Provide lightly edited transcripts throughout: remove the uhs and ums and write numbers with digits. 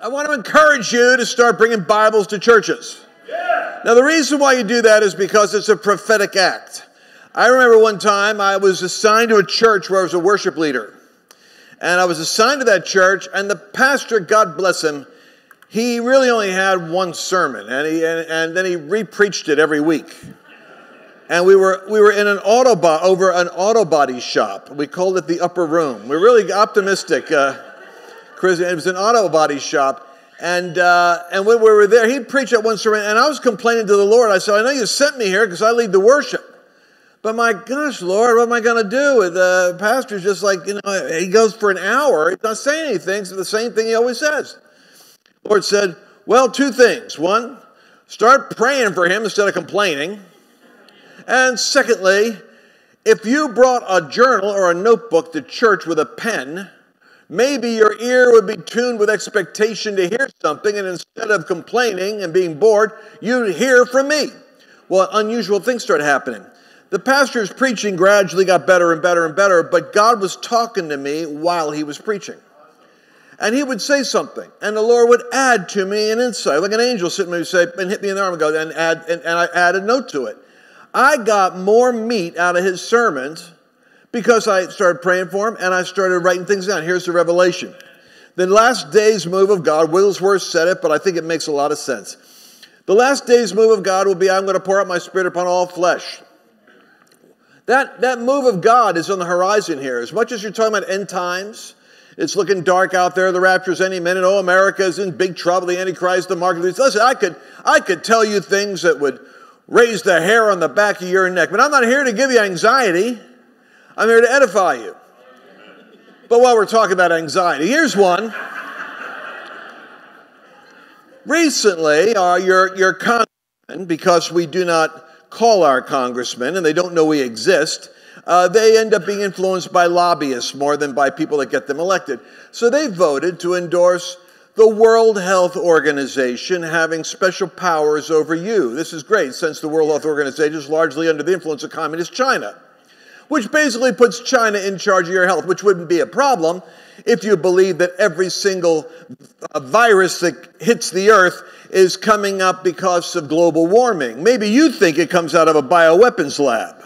I want to encourage you to start bringing Bibles to churches. Yeah. Now, the reason why you do that is because it's a prophetic act. I remember one time I was assigned to a church where I was a worship leader. And I was assigned to that church, and the pastor, God bless him, he really only had one sermon, and then he re-preached it every week. And we were in an auto body shop. We called it the Upper Room. We're really optimistic. It was an auto body shop. And when we were there, he preached that one sermon, and I was complaining to the Lord. I said, I know you sent me here because I lead the worship. But my gosh, Lord, what am I going to do? The pastor's just like, you know, he goes for an hour. He's not saying anything. It's the same thing he always says. The Lord said, well, two things. One, start praying for him instead of complaining. And secondly, if you brought a journal or a notebook to church with a pen, maybe your ear would be tuned with expectation to hear something, and instead of complaining and being bored, you'd hear from me. Well, unusual things start happening. The pastor's preaching gradually got better and better and better, but God was talking to me while he was preaching. And he would say something, and the Lord would add to me an insight, like an angel sitting there and say, and hit me in the arm and go, and I add a note to it. I got more meat out of his sermons because I started praying for him, and I started writing things down. Here's the revelation. The last day's move of God, Wigglesworth said it, but I think it makes a lot of sense. The last day's move of God will be, I'm going to pour out my spirit upon all flesh. That move of God is on the horizon here. As much as you're talking about end times, it's looking dark out there. The rapture's any minute. Oh, America is in big trouble. The Antichrist, the mark of the beast. Listen, I could tell you things that would raise the hair on the back of your neck. But I'm not here to give you anxiety. I'm here to edify you. But while we're talking about anxiety, here's one. Recently, your congressman, because we do not call our congressmen, and they don't know we exist, they end up being influenced by lobbyists more than by people that get them elected. So they voted to endorse the World Health Organization having special powers over you. This is great, since the World Health Organization is largely under the influence of communist China, which basically puts China in charge of your health, which wouldn't be a problem if you believe that every single virus that hits the earth is coming up because of global warming. Maybe you think it comes out of a bioweapons lab.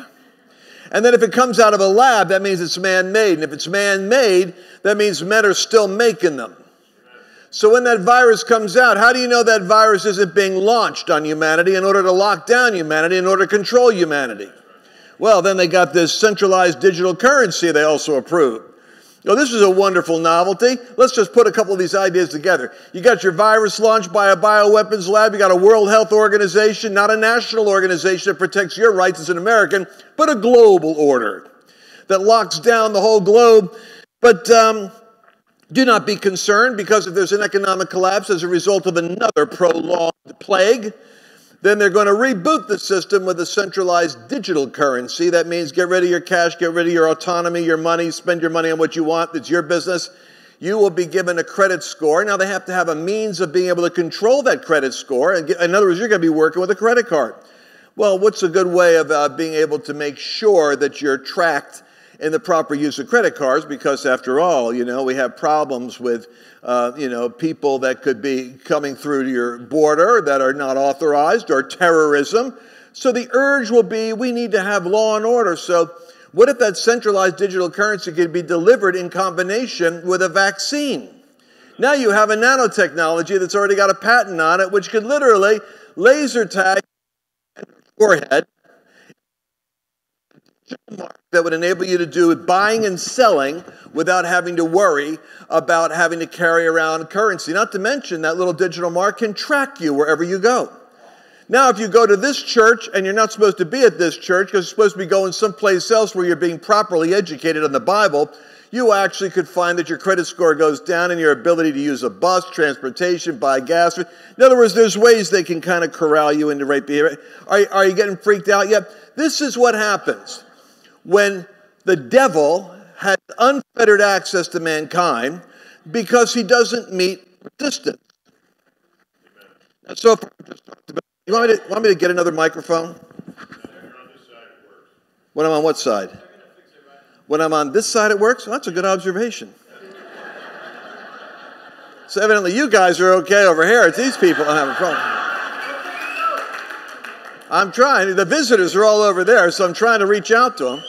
And then if it comes out of a lab, that means it's man-made. And if it's man-made, that means men are still making them. So when that virus comes out, how do you know that virus isn't being launched on humanity in order to lock down humanity, in order to control humanity? Well, then they got this centralized digital currency they also approved. Now, this is a wonderful novelty. Let's just put a couple of these ideas together. You got your virus launched by a bioweapons lab. You got a World Health Organization, not a national organization that protects your rights as an American, but a global order that locks down the whole globe. But do not be concerned, because if there's an economic collapse as a result of another prolonged plague, then they're going to reboot the system with a centralized digital currency. That means get rid of your cash, get rid of your autonomy, your money, spend your money on what you want. It's your business. You will be given a credit score. Now they have to have a means of being able to control that credit score. In other words, you're going to be working with a credit card. Well, what's a good way of being able to make sure that you're tracked in the proper use of credit cards? Because after all, you know, we have problems with people that could be coming through to your border that are not authorized, or terrorism. So the urge will be, we need to have law and order. So what if that centralized digital currency could be delivered in combination with a vaccine? Now you have a nanotechnology that's already got a patent on it, which could literally laser tag your forehead that would enable you to do buying and selling without having to worry about having to carry around currency. Not to mention that little digital mark can track you wherever you go. Now, if you go to this church and you're not supposed to be at this church because you're supposed to be going someplace else where you're being properly educated on the Bible, you actually could find that your credit score goes down and your ability to use a bus, transportation, buy gas. In other words, there's ways they can kind of corral you into right behavior. Are you getting freaked out yet? This is what happens when the devil has unfettered access to mankind, because he doesn't meet resistance. Now, so far, I've just talked about, you want me to get another microphone? When I'm on what side? When I'm on this side, it works? Well, that's a good observation. So evidently you guys are okay over here. It's these people that have a problem. I'm trying. The visitors are all over there, so I'm trying to reach out to them.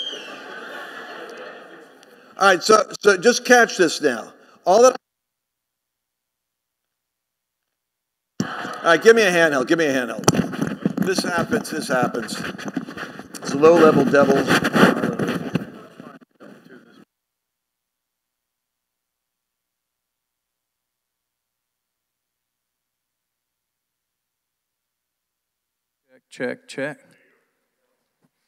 All right, so just catch this now. All right, give me a handheld. Give me a handheld. This happens. It's a low-level devil. Check.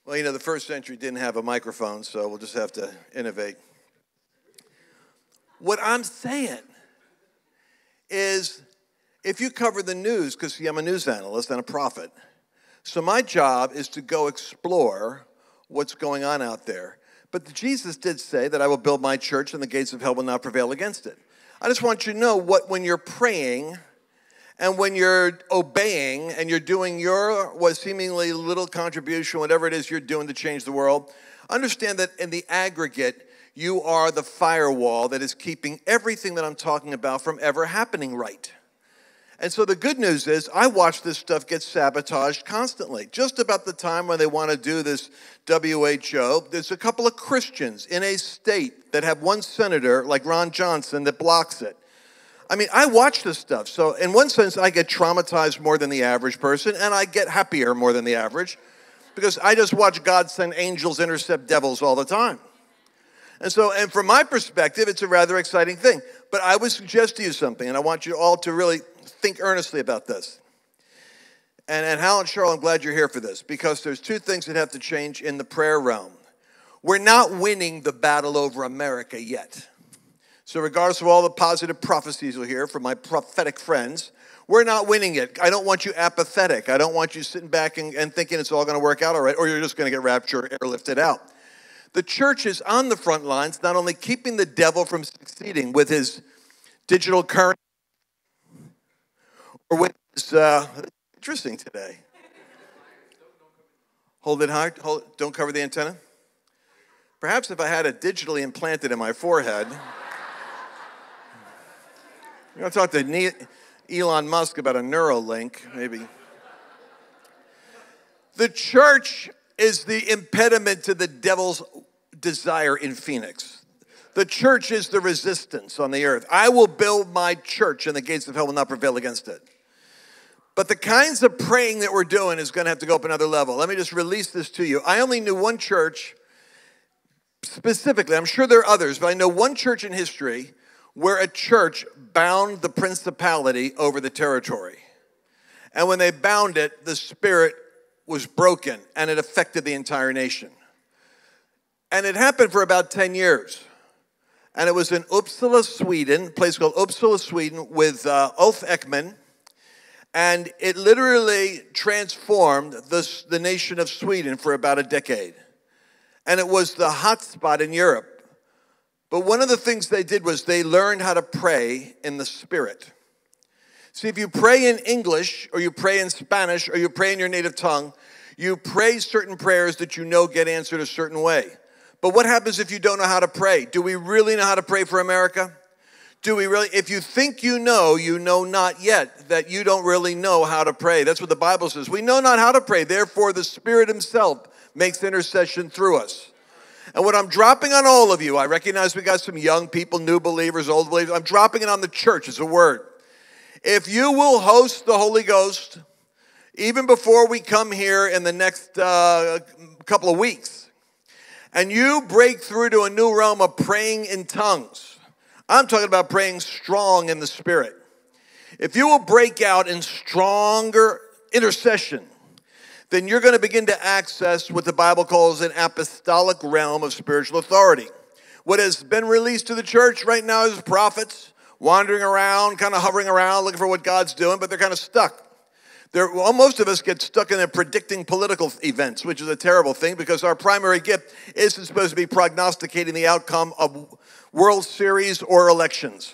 Well, you know, the first century didn't have a microphone, so we'll just have to innovate. What I'm saying is, if you cover the news, because see, I'm a news analyst and a prophet, so my job is to go explore what's going on out there. But Jesus did say that I will build my church and the gates of hell will not prevail against it. I just want you to know what, when you're praying and when you're obeying and you're doing your what seemingly little contribution, whatever it is you're doing to change the world, understand that in the aggregate, you are the firewall that is keeping everything that I'm talking about from ever happening right. And so the good news is I watch this stuff get sabotaged constantly. Just about the time when they want to do this WHO, there's a couple of Christians in a state that have one senator, like Ron Johnson, that blocks it. I mean, I watch this stuff. So in one sense, I get traumatized more than the average person, and I get happier more than the average, because I just watch God send angels intercept devils all the time. And from my perspective, it's a rather exciting thing. But I would suggest to you something, and I want you all to really think earnestly about this. And Hal and Cheryl, I'm glad you're here for this, because there's two things that have to change in the prayer realm. We're not winning the battle over America yet. So regardless of all the positive prophecies you'll hear from my prophetic friends, we're not winning it. I don't want you apathetic. I don't want you sitting back and thinking it's all going to work out all right, or you're just going to get raptured or airlifted out. The church is on the front lines, not only keeping the devil from succeeding with his digital currency, or with his, interesting today. Hold it high, don't cover the antenna. Perhaps if I had it digitally implanted in my forehead. I'm going to talk to Elon Musk about a Neuralink, maybe. The church is the impediment to the devil's desire in Phoenix. The church is the resistance on the earth. I will build my church, and the gates of hell will not prevail against it. But the kinds of praying that we're doing is going to have to go up another level. Let me just release this to you. I only knew one church specifically. I'm sure there are others, but I know one church in history where a church bound the principality over the territory. And when they bound it, the spirit was broken, and it affected the entire nation. And it happened for about 10 years. And it was in Uppsala, Sweden, a place called Uppsala, Sweden, with Ulf Ekman. And it literally transformed the nation of Sweden for about a decade. And it was the hot spot in Europe. But one of the things they did was they learned how to pray in the spirit. See, if you pray in English, or you pray in Spanish, or you pray in your native tongue, you pray certain prayers that you know get answered a certain way. But what happens if you don't know how to pray? Do we really know how to pray for America? Do we really? If you think you know not yet, that you don't really know how to pray. That's what the Bible says. We know not how to pray, therefore the Spirit himself makes intercession through us. And what I'm dropping on all of you, I recognize we got some young people, new believers, old believers. I'm dropping it on the church as a word. If you will host the Holy Ghost, even before we come here in the next couple of weeks, and you break through to a new realm of praying in tongues, I'm talking about praying strong in the Spirit. If you will break out in stronger intercession, then you're going to begin to access what the Bible calls an apostolic realm of spiritual authority. What has been released to the church right now is prophets wandering around, kind of hovering around, looking for what God's doing, but they're kind of stuck. Well, most of us get stuck in predicting political events, which is a terrible thing, because our primary gift isn't supposed to be prognosticating the outcome of World Series or elections.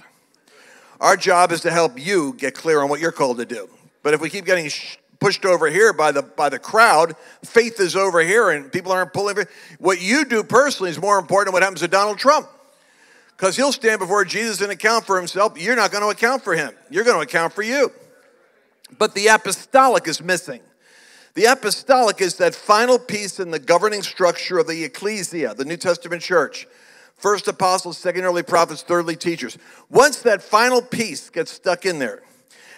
Our job is to help you get clear on what you're called to do. But if we keep getting pushed over here by the crowd, faith is over here and people aren't pulling. What you do personally is more important than what happens to Donald Trump. Because he'll stand before Jesus and account for himself. You're not going to account for him. You're going to account for you. But the apostolic is missing. The apostolic is that final piece in the governing structure of the ecclesia, the New Testament church. First apostles, second early prophets, thirdly teachers. Once that final piece gets stuck in there,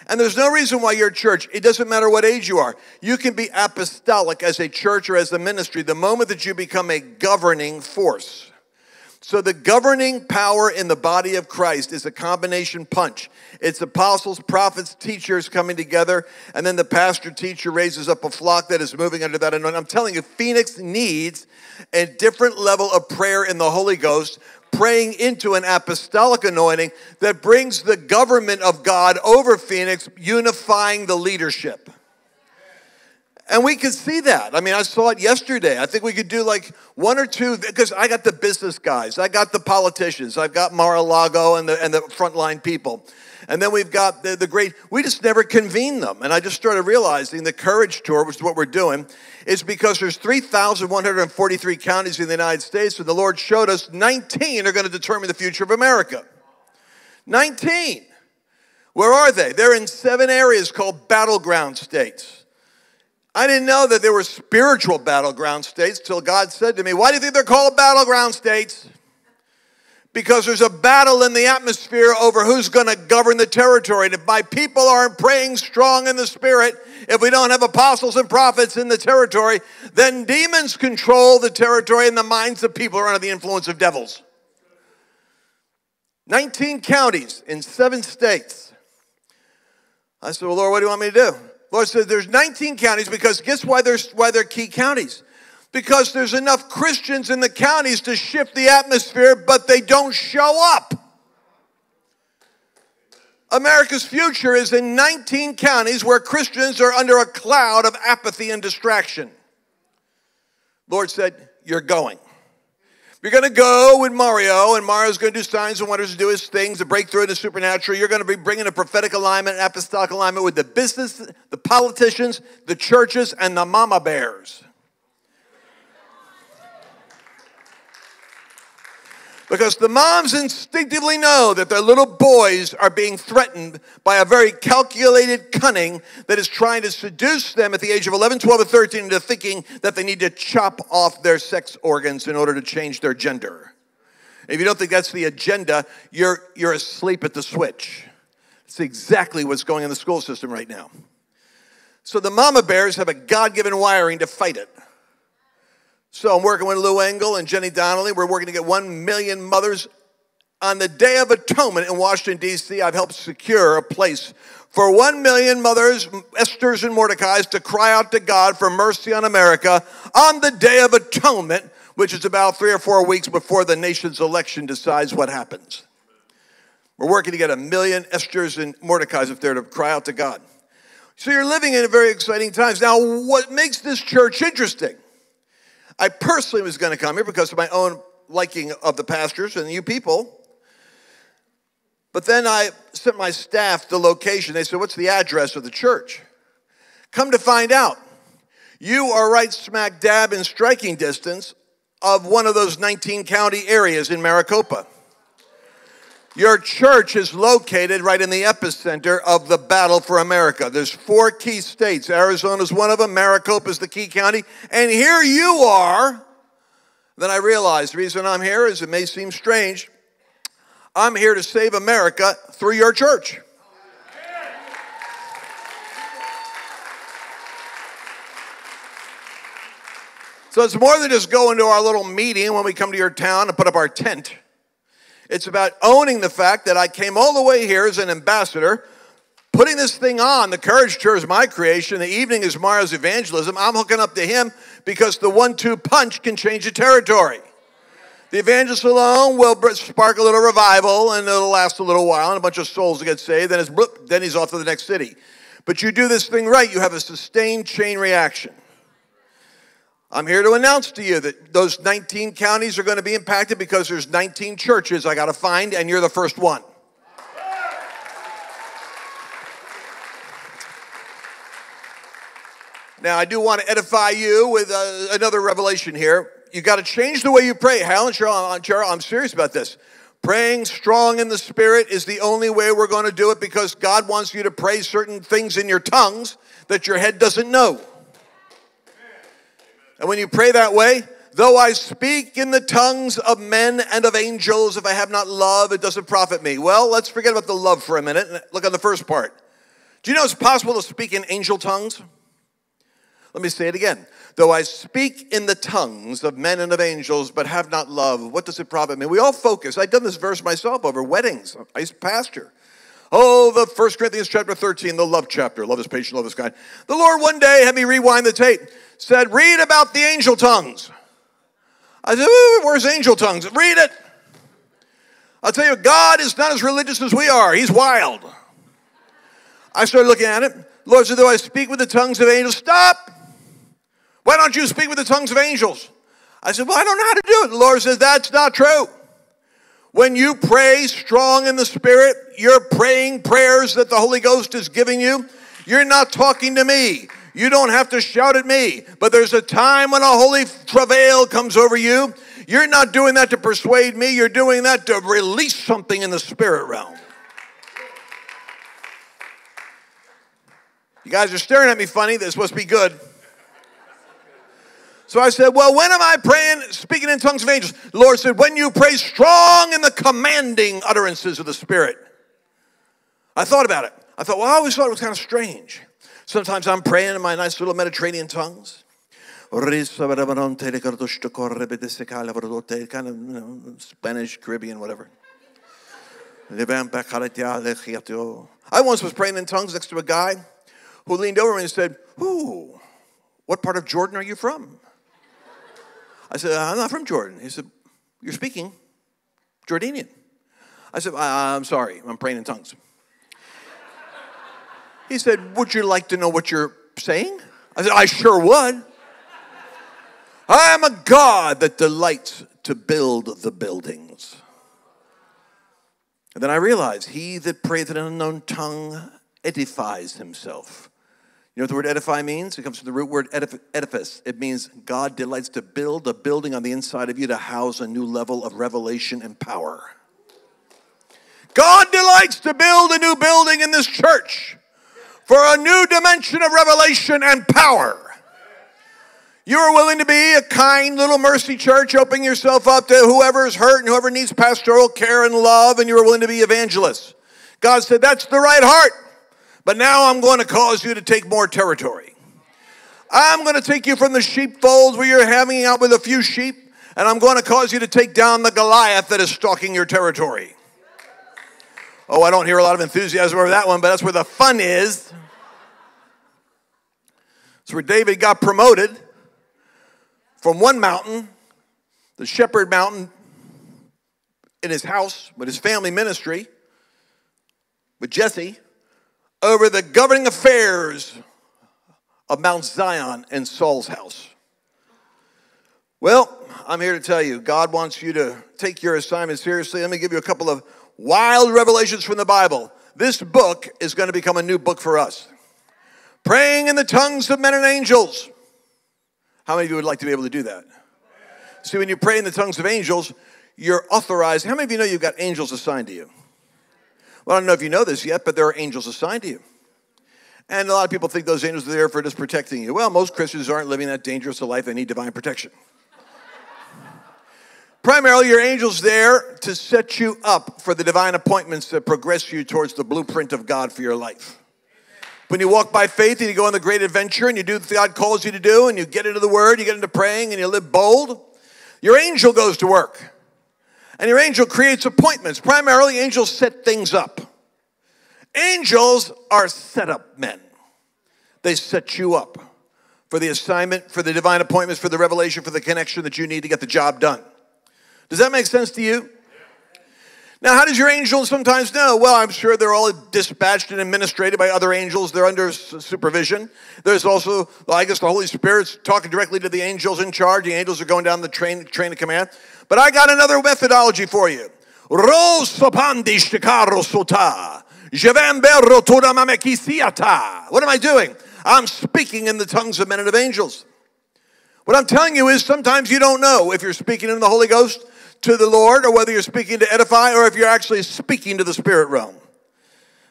and there's no reason why your church, it doesn't matter what age you are, you can be apostolic as a church or as a ministry the moment that you become a governing force. So the governing power in the body of Christ is a combination punch. It's apostles, prophets, teachers coming together, and then the pastor teacher raises up a flock that is moving under that anointing. I'm telling you, Phoenix needs a different level of prayer in the Holy Ghost, praying into an apostolic anointing that brings the government of God over Phoenix, unifying the leadership. And we could see that. I mean, I saw it yesterday. I think we could do like one or two, because I got the business guys. I got the politicians. I've got Mar-a-Lago and the frontline people. And then we've got the great, we just never convene them. And I just started realizing the Courage Tour, which is what we're doing, is because there's 3,143 counties in the United States, and the Lord showed us 19 are going to determine the future of America. 19. Where are they? They're in 7 areas called battleground states. I didn't know that there were spiritual battleground states till God said to me, why do you think they're called battleground states? Because there's a battle in the atmosphere over who's going to govern the territory. And if my people aren't praying strong in the spirit, if we don't have apostles and prophets in the territory, then demons control the territory and the minds of people are under the influence of devils. 19 counties in 7 states. I said, well, Lord, what do you want me to do? Lord said there's 19 counties because guess why they're key counties? Because there's enough Christians in the counties to shift the atmosphere, but they don't show up. America's future is in 19 counties where Christians are under a cloud of apathy and distraction. Lord said, you're going. You're going to go with Mario, and Mario's going to do signs and wonders to do his things, to break through in the supernatural. You're going to be bringing a prophetic alignment, an apostolic alignment with the business, the politicians, the churches, and the mama bears. Because the moms instinctively know that their little boys are being threatened by a very calculated cunning that is trying to seduce them at the age of 11, 12, or 13 into thinking that they need to chop off their sex organs in order to change their gender. If you don't think that's the agenda, you're asleep at the switch. It's exactly what's going on in the school system right now. So the mama bears have a God-given wiring to fight it. So I'm working with Lou Engle and Jenny Donnelly. We're working to get 1 million mothers on the Day of Atonement in Washington, D.C. I've helped secure a place for 1 million mothers, Esthers and Mordecais, to cry out to God for mercy on America on the Day of Atonement, which is about 3 or 4 weeks before the nation's election decides what happens. We're working to get 1 million Esthers and Mordecais up there to cry out to God. So you're living in very exciting times. Now, what makes this church interesting? I personally was going to come here because of my own liking of the pastors and you people. But then I sent my staff the location. They said, what's the address of the church? Come to find out, you are right smack dab in striking distance of one of those 19 county areas in Maricopa. Your church is located right in the epicenter of the battle for America. There's 4 key states. Arizona's one of them. Maricopa's the key county. And here you are. Then I realized the reason I'm here is, it may seem strange, I'm here to save America through your church. So it's more than just going to our little meeting when we come to your town and put up our tent. It's about owning the fact that I came all the way here as an ambassador, putting this thing on. The Courage Tour is my creation. The evening is Mario's evangelism. I'm hooking up to him because the 1-2 punch can change the territory. The evangelist alone will spark a little revival, and it'll last a little while, and a bunch of souls will get saved. Then, then he's off to the next city. But you do this thing right, you have a sustained chain reaction. I'm here to announce to you that those 19 counties are going to be impacted because there's 19 churches I got to find, and you're the first one. Now, I do want to edify you with another revelation here. You got to change the way you pray. Hal and Cheryl, I'm serious about this. Praying strong in the Spirit is the only way we're going to do it, because God wants you to pray certain things in your tongues that your head doesn't know. And when you pray that way, though I speak in the tongues of men and of angels, if I have not love, it doesn't profit me. Well, let's forget about the love for a minute and look on the first part. Do you know it's possible to speak in angel tongues? Let me say it again. Though I speak in the tongues of men and of angels, but have not love, what does it profit me? We all focus. I've done this verse myself over weddings. I used to pastor. Oh, the 1 Corinthians chapter 13, the love chapter. Love is patient, love is kind. The Lord one day had me rewind the tape. Said, read about the angel tongues. I said, where's angel tongues? Read it. I'll tell you, God is not as religious as we are. He's wild. I started looking at it. The Lord said, though I speak with the tongues of angels. Stop. Why don't you speak with the tongues of angels? I said, well, I don't know how to do it. The Lord says, that's not true. When you pray strong in the Spirit, you're praying prayers that the Holy Ghost is giving you. You're not talking to me. You don't have to shout at me. But there's a time when a holy travail comes over you. You're not doing that to persuade me. You're doing that to release something in the spirit realm. You guys are staring at me funny. This must be good. So I said, well, when am I praying, speaking in tongues of angels? The Lord said, when you pray strong in the commanding utterances of the Spirit. I thought about it. I thought, well, I always thought it was kind of strange. Sometimes I'm praying in my nice little Mediterranean tongues. Kind of, Spanish, Caribbean, whatever. I once was praying in tongues next to a guy who leaned over me and said, ooh, what part of Jordan are you from? I said, I'm not from Jordan. He said, you're speaking Jordanian. I said, I'm sorry, I'm praying in tongues. He said, would you like to know what you're saying? I said, I sure would. I am a God that delights to build the buildings. And then I realized, he that prays in an unknown tongue edifies himself. You know what the word edify means? It comes from the root word edifice. It means God delights to build a building on the inside of you to house a new level of revelation and power. God delights to build a new building in this church for a new dimension of revelation and power. You are willing to be a kind little mercy church, opening yourself up to whoever's hurt and whoever needs pastoral care and love, and you are willing to be evangelists. God said, that's the right heart. But now I'm going to cause you to take more territory. I'm going to take you from the sheepfolds where you're hanging out with a few sheep, and I'm going to cause you to take down the Goliath that is stalking your territory. Oh, I don't hear a lot of enthusiasm over that one, but that's where the fun is. It's where David got promoted from one mountain, the shepherd mountain, in his house with his family ministry, with Jesse, over the governing affairs of Mount Zion and Saul's house. Well, I'm here to tell you, God wants you to take your assignment seriously. Let me give you a couple of wild revelations from the Bible. This book is going to become a new book for us. Praying in the tongues of men and angels. How many of you would like to be able to do that? See, when you pray in the tongues of angels, you're authorized. How many of you know you've got angels assigned to you? Well, I don't know if you know this yet, but there are angels assigned to you. And a lot of people think those angels are there for just protecting you. Well, most Christians aren't living that dangerous a life. They need divine protection. Primarily, your angel's there to set you up for the divine appointments that progress you towards the blueprint of God for your life. When you walk by faith and you go on the great adventure and you do what God calls you to do and you get into the Word, you get into praying and you live bold, your angel goes to work. And your angel creates appointments. Primarily, angels set things up. Angels are set-up men. They set you up for the assignment, for the divine appointments, for the revelation, for the connection that you need to get the job done. Does that make sense to you? Now, how does your angel sometimes know? Well, I'm sure they're all dispatched and administrated by other angels. They're under supervision. There's also, I guess, the Holy Spirit's talking directly to the angels in charge. The angels are going down the train of command. But I got another methodology for you. What am I doing? I'm speaking in the tongues of men and of angels. What I'm telling you is sometimes you don't know if you're speaking in the Holy Ghost. to the Lord, or whether you're speaking to edify, or if you're actually speaking to the spirit realm.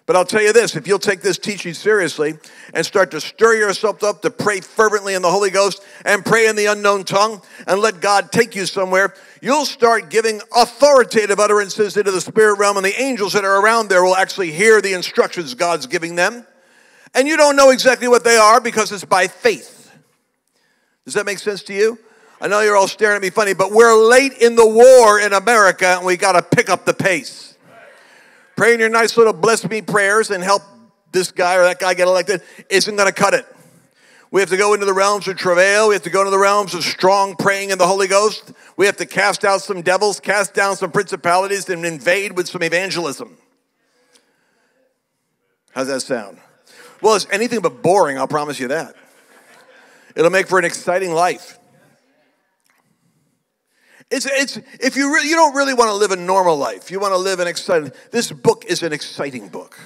But I'll tell you this, if you'll take this teaching seriously and start to stir yourself up to pray fervently in the Holy Ghost and pray in the unknown tongue and let God take you somewhere, you'll start giving authoritative utterances into the spirit realm, and the angels that are around there will actually hear the instructions God's giving them. And you don't know exactly what they are because it's by faith. Does that make sense to you? I know you're all staring at me funny, but we're late in the war in America, and we got to pick up the pace. Praying your nice little bless me prayers and help this guy or that guy get elected isn't going to cut it. We have to go into the realms of travail. We have to go into the realms of strong praying in the Holy Ghost. We have to cast out some devils, cast down some principalities, and invade with some evangelism. How's that sound? Well, it's anything but boring, I'll promise you that. It'll make for an exciting life. If you don't really want to live a normal life. You want to live an exciting. This book is an exciting book,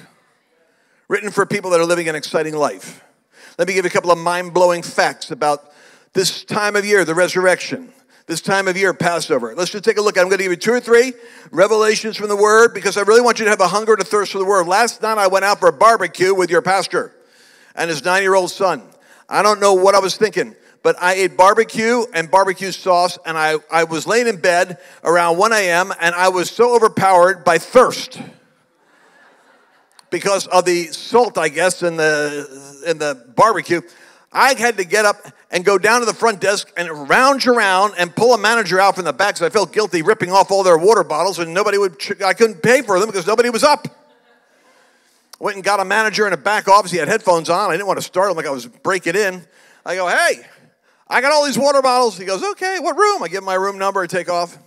written for people that are living an exciting life. Let me give you a couple of mind-blowing facts about this time of year, the resurrection. This time of year, Passover. Let's just take a look. I'm going to give you 2 or 3 revelations from the Word, because I really want you to have a hunger and a thirst for the Word. Last night, I went out for a barbecue with your pastor and his 9-year-old son. I don't know what I was thinking, but I ate barbecue and barbecue sauce, and I was laying in bed around 1 a.m., and I was so overpowered by thirst because of the salt, I guess, in the barbecue. I had to get up and go down to the front desk and rounge around and pull a manager out from the back, because I felt guilty ripping off all their water bottles, and I couldn't pay for them because nobody was up. I went and got a manager in a back office. He had headphones on. I didn't want to startle him like I was breaking in. I go, hey, I got all these water bottles. He goes, okay, what room? I give him my room number. I take off.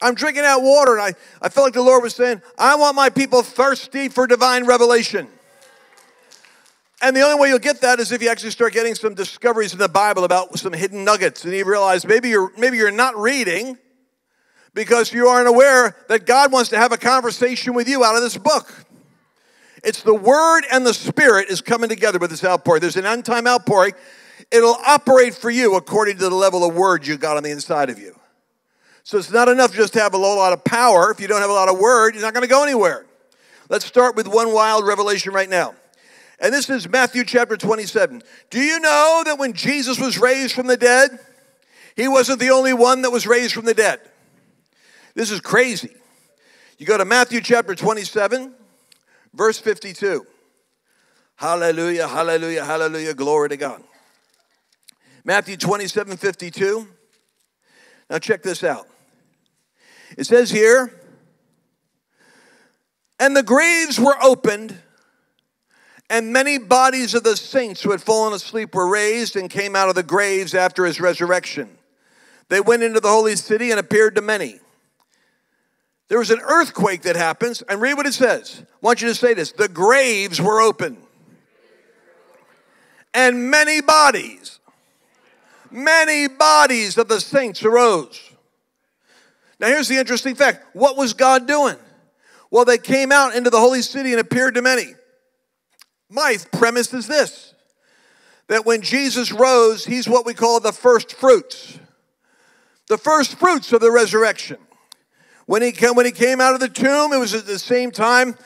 I'm drinking out water, and I felt like the Lord was saying, I want my people thirsty for divine revelation. And the only way you'll get that is if you actually start getting some discoveries in the Bible about some hidden nuggets, and you realize maybe you're not reading because you aren't aware that God wants to have a conversation with you out of this book. It's the Word and the Spirit is coming together with this outpouring. There's an end time outpouring. It'll operate for you according to the level of word you got on the inside of you. So it's not enough just to have a lot of power. If you don't have a lot of word, you're not going to go anywhere. Let's start with one wild revelation right now. And this is Matthew chapter 27. Do you know that when Jesus was raised from the dead, he wasn't the only one that was raised from the dead? This is crazy. You go to Matthew chapter 27, verse 52. Hallelujah, hallelujah, hallelujah, glory to God. Matthew 27, 52. Now check this out. It says here, and the graves were opened, and many bodies of the saints who had fallen asleep were raised and came out of the graves after his resurrection. They went into the holy city and appeared to many. There was an earthquake that happens, and read what it says. I want you to say this. The graves were opened, and many bodies of the saints arose. Now here's the interesting fact. What was God doing? Well, they came out into the holy city and appeared to many. My premise is this, that when Jesus rose, he's what we call the first fruits of the resurrection. When he came out of the tomb, it was at the same time,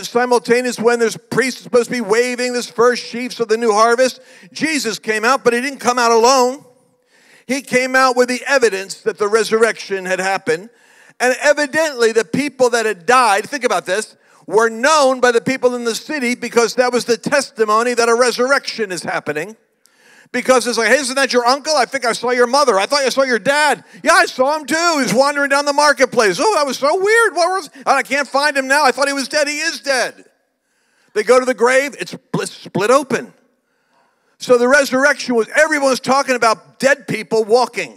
simultaneous when there's priests supposed to be waving this first sheaves of the new harvest. Jesus came out, but he didn't come out alone. He came out with the evidence that the resurrection had happened. And evidently, the people that had died, think about this, were known by the people in the city, because that was the testimony that a resurrection is happening. Because it's like, hey, isn't that your uncle? I think I saw your mother. I thought I saw your dad. Yeah, I saw him too. He's wandering down the marketplace. Oh, that was so weird. I can't find him now. I thought he was dead. He is dead. They go to the grave. It's split open. So the resurrection was, everyone was talking about dead people walking.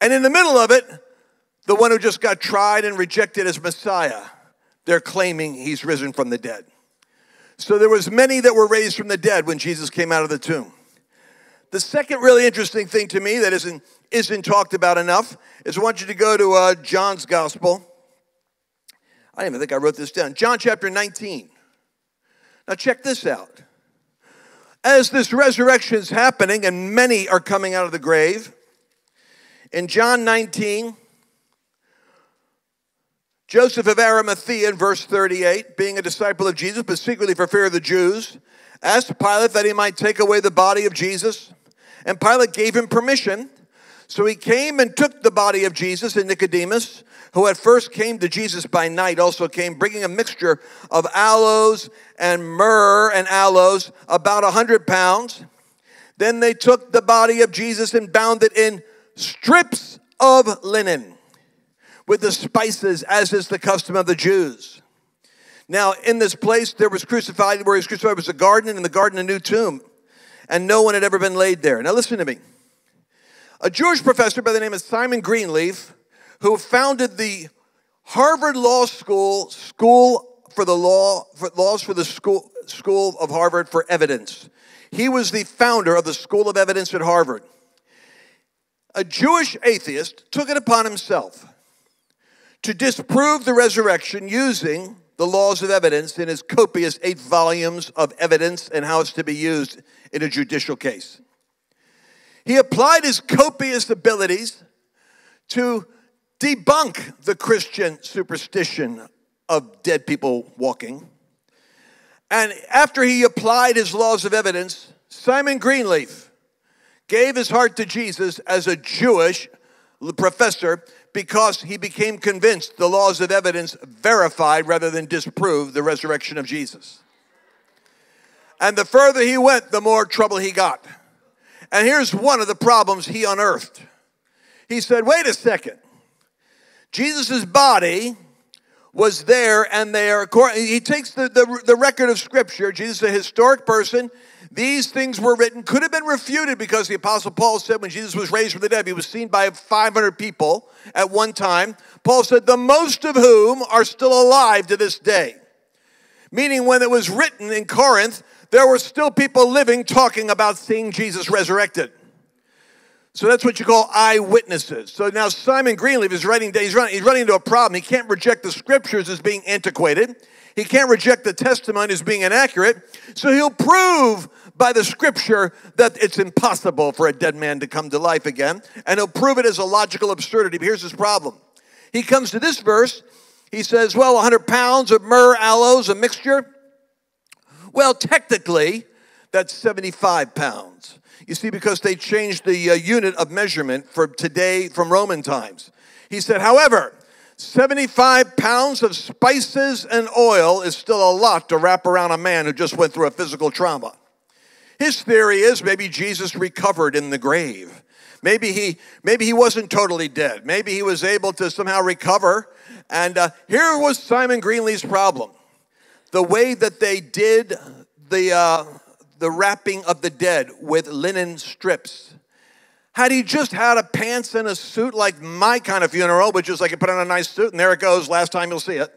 And in the middle of it, the one who just got tried and rejected as Messiah, they're claiming he's risen from the dead. So there was many that were raised from the dead when Jesus came out of the tomb. The second really interesting thing to me that isn't talked about enough is I want you to go to John's Gospel. I don't even think I wrote this down. John chapter 19. Now check this out. As this resurrection is happening and many are coming out of the grave, in John 19, Joseph of Arimathea, in verse 38, being a disciple of Jesus, but secretly for fear of the Jews, asked Pilate that he might take away the body of Jesus. And Pilate gave him permission. So he came and took the body of Jesus, and Nicodemus, who at first came to Jesus by night, also came, bringing a mixture of aloes and myrrh and aloes, about 100 pounds. Then they took the body of Jesus and bound it in strips of linen with the spices, as is the custom of the Jews. Now, in this place, there was crucified, where he was crucified was a garden, and in the garden, a new tomb. And no one had ever been laid there. Now, listen to me. A Jewish professor by the name of Simon Greenleaf, who founded the Harvard Law School, School of Harvard for Evidence. He was the founder of the School of Evidence at Harvard. A Jewish atheist took it upon himself to disprove the resurrection using the laws of evidence in his copious 8 volumes of evidence and how it's to be used in a judicial case. He applied his copious abilities to debunk the Christian superstition of dead people walking. And after he applied his laws of evidence, Simon Greenleaf gave his heart to Jesus as a Jewish professor, because he became convinced the laws of evidence verified rather than disproved the resurrection of Jesus. And the further he went, the more trouble he got. And here's one of the problems he unearthed. He said, wait a second. Jesus' body was there, and there, he takes the record of Scripture. Jesus is a historic person. These things were written, could have been refuted, because the Apostle Paul said when Jesus was raised from the dead, he was seen by 500 people at one time. Paul said, the most of whom are still alive to this day. Meaning when it was written in Corinth, there were still people living talking about seeing Jesus resurrected. So that's what you call eyewitnesses. So now Simon Greenleaf is writing, he's running into a problem. He can't reject the Scriptures as being antiquated. He can't reject the testimony as being inaccurate. So he'll prove by the Scripture that it's impossible for a dead man to come to life again. And he'll prove it as a logical absurdity. But here's his problem. He comes to this verse. He says, well, 100 pounds of myrrh, aloes, a mixture. Well, technically, that's 75 pounds. You see, because they changed the unit of measurement for today from Roman times. He said, however, 75 pounds of spices and oil is still a lot to wrap around a man who just went through a physical trauma. His theory is maybe Jesus recovered in the grave. Maybe he wasn't totally dead. Maybe he was able to somehow recover. And here was Simon Greenleaf's problem. The way that they did the wrapping of the dead with linen strips. Had he just had a pants and a suit like my kind of funeral, which is like you put on a nice suit and there it goes, last time you'll see it.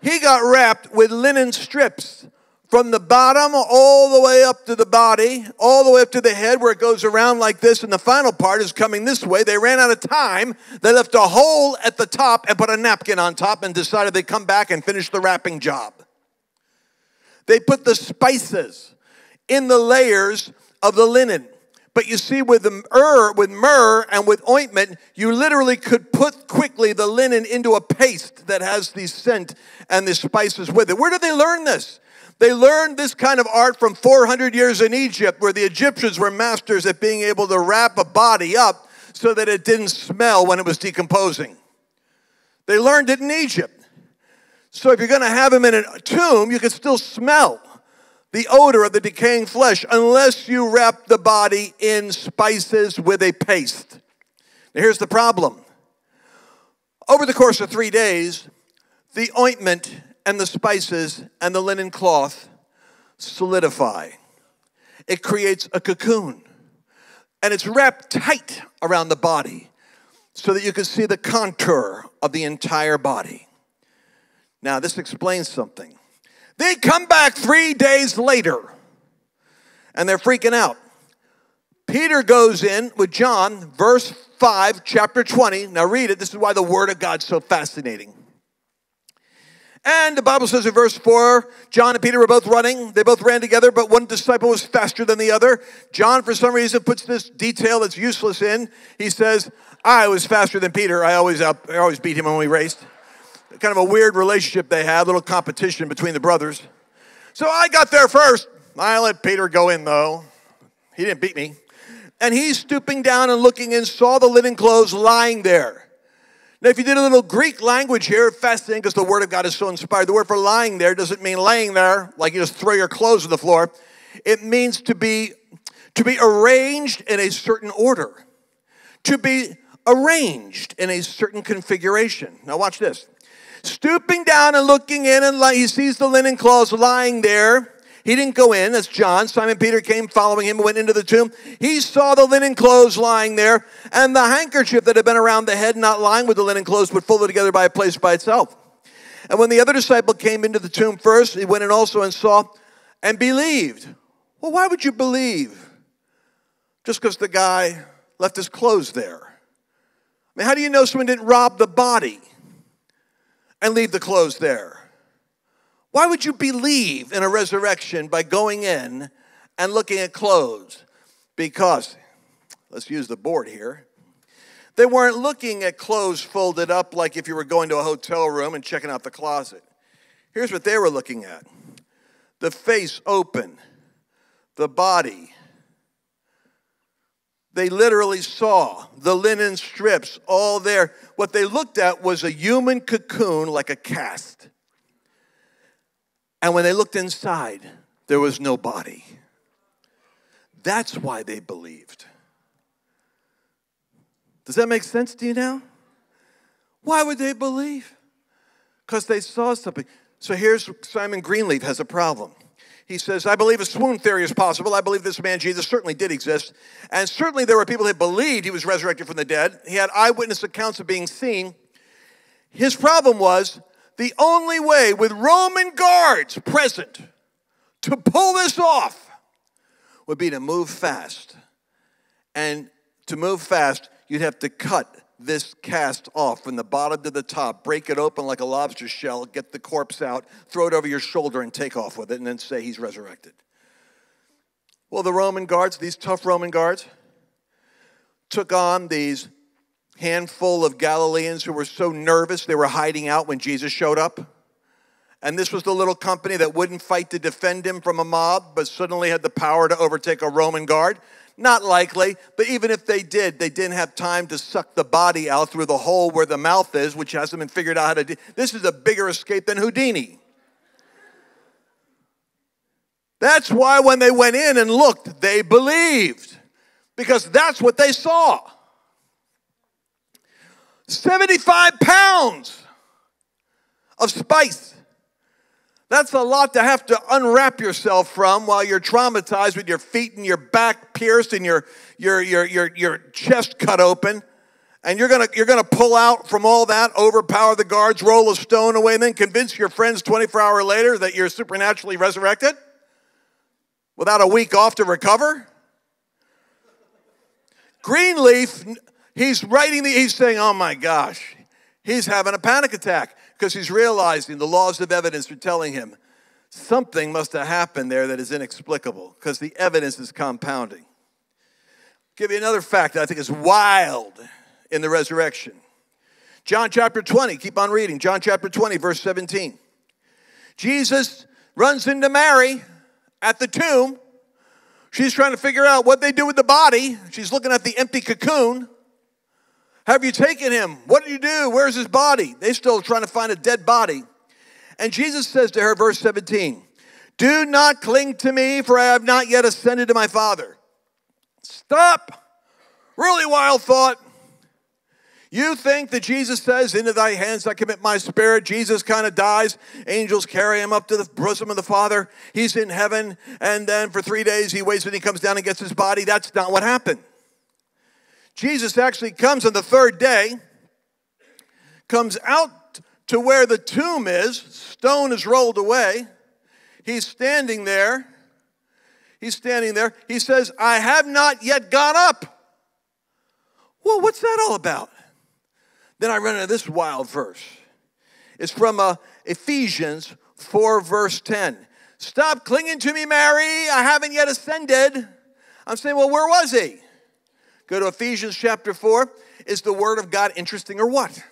He got wrapped with linen strips from the bottom all the way up to the body, all the way up to the head where it goes around like this, and the final part is coming this way. They ran out of time. They left a hole at the top and put a napkin on top and decided they'd come back and finish the wrapping job. They put the spices in the layers of the linen. But you see, with myrrh and with ointment, you literally could put quickly the linen into a paste that has the scent and the spices with it. Where did they learn this? They learned this kind of art from 400 years in Egypt, where the Egyptians were masters at being able to wrap a body up so that it didn't smell when it was decomposing. They learned it in Egypt. So if you're going to have him in a tomb, you can still smell the odor of the decaying flesh unless you wrap the body in spices with a paste. Now here's the problem. Over the course of 3 days, the ointment and the spices and the linen cloth solidify. It creates a cocoon. And it's wrapped tight around the body so that you can see the contour of the entire body. Now, this explains something. They come back 3 days later, and they're freaking out. Peter goes in with John, verse 5, chapter 20. Now, read it. This is why the Word of God's so fascinating. And the Bible says in verse 4, John and Peter were both running. They both ran together, but one disciple was faster than the other. John, for some reason, puts this detail that's useless in. He says, I was faster than Peter. I always beat him when we raced. kind of a weird relationship they have, a little competition between the brothers. So I got there first. I let Peter go in, though. He didn't beat me. And he, stooping down and looking in, saw the linen clothes lying there. Now, if you did a little Greek language here, fascinating, because the Word of God is so inspired. The word for lying there doesn't mean laying there, like you just throw your clothes on the floor. It means to be arranged in a certain order, to be arranged in a certain configuration. Now, watch this. Stooping down and looking in, and he sees the linen clothes lying there. He didn't go in. That's John. Simon Peter came following him and went into the tomb. He saw the linen clothes lying there, and the handkerchief that had been around the head, not lying with the linen clothes, but folded together by a place by itself. And when the other disciple came into the tomb first, he went in also and saw and believed. Well, why would you believe just because the guy left his clothes there? I mean, how do you know someone didn't rob the body and leave the clothes there? Why would you believe in a resurrection by going in and looking at clothes? Because, let's use the board here, they weren't looking at clothes folded up like if you were going to a hotel room and checking out the closet. Here's what they were looking at. The face open, the body. They literally saw the linen strips all there. What they looked at was a human cocoon like a cast. And when they looked inside, there was no body. That's why they believed. Does that make sense to you now? Why would they believe? Because they saw something. So here's Simon Greenleaf has a problem. He says, I believe a swoon theory is possible. I believe this man Jesus certainly did exist. And certainly there were people that believed he was resurrected from the dead. He had eyewitness accounts of being seen. His problem was, the only way with Roman guards present to pull this off would be to move fast. And to move fast, you'd have to cut this cast off from the bottom to the top, break it open like a lobster shell, get the corpse out, throw it over your shoulder and take off with it and then say he's resurrected. Well, the Roman guards, these tough Roman guards, took on these handful of Galileans who were so nervous they were hiding out when Jesus showed up. And this was the little company that wouldn't fight to defend him from a mob, but suddenly had the power to overtake a Roman guard. Not likely, but even if they did, they didn't have time to suck the body out through the hole where the mouth is, which hasn't been figured out how to do. This is a bigger escape than Houdini. That's why when they went in and looked, they believed, because that's what they saw. 75 pounds of spice. That's a lot to have to unwrap yourself from while you're traumatized with your feet and your back pierced and your chest cut open. And you're gonna pull out from all that, overpower the guards, roll a stone away, and then convince your friends 24 hours later that you're supernaturally resurrected without a week off to recover? Greenleaf... He's writing he's saying, oh my gosh, he's having a panic attack because he's realizing the laws of evidence are telling him something must have happened there that is inexplicable because the evidence is compounding. I'll give you another fact that I think is wild in the resurrection. John chapter 20, keep on reading. John chapter 20, verse 17. Jesus runs into Mary at the tomb. She's trying to figure out what they do with the body. She's looking at the empty cocoon. Have you taken him? What did you do? Where's his body? They're still trying to find a dead body. And Jesus says to her, verse 17, do not cling to me, for I have not yet ascended to my Father. Stop. Really wild thought. You think that Jesus says, into thy hands I commit my spirit. Jesus kind of dies. Angels carry him up to the bosom of the Father. He's in heaven. And then for 3 days he waits and he comes down and gets his body. That's not what happened. Jesus actually comes on the third day, comes out to where the tomb is, stone is rolled away. He's standing there. He's standing there. He says, I have not yet got up. Well, what's that all about? Then I run into this wild verse. It's from Ephesians 4, verse 10. Stop clinging to me, Mary. I haven't yet ascended. I'm saying, well, where was he? Go to Ephesians chapter 4. Is the word of God interesting or what?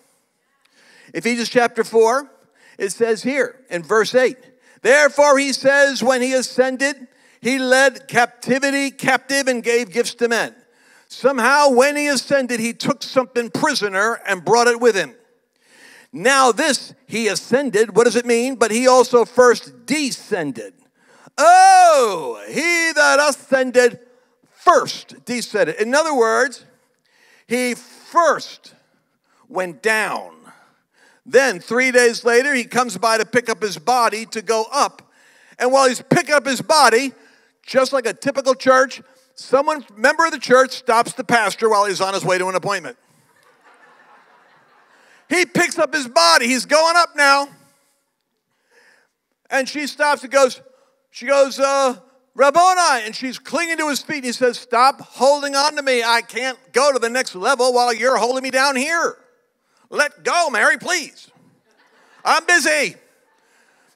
Ephesians chapter 4, it says here in verse 8, therefore he says, when he ascended, he led captivity captive and gave gifts to men. Somehow when he ascended, he took something prisoner and brought it with him. Now this, he ascended, what does it mean? But he also first descended. Oh, he that ascended first descended. In other words, he first went down. Then 3 days later, he comes by to pick up his body to go up. And while he's picking up his body, just like a typical church, someone, member of the church, stops the pastor while he's on his way to an appointment. He picks up his body. He's going up now. And she stops and goes, Rabboni. And she's clinging to his feet. And he says, stop holding on to me. I can't go to the next level while you're holding me down here. Let go, Mary, please. I'm busy.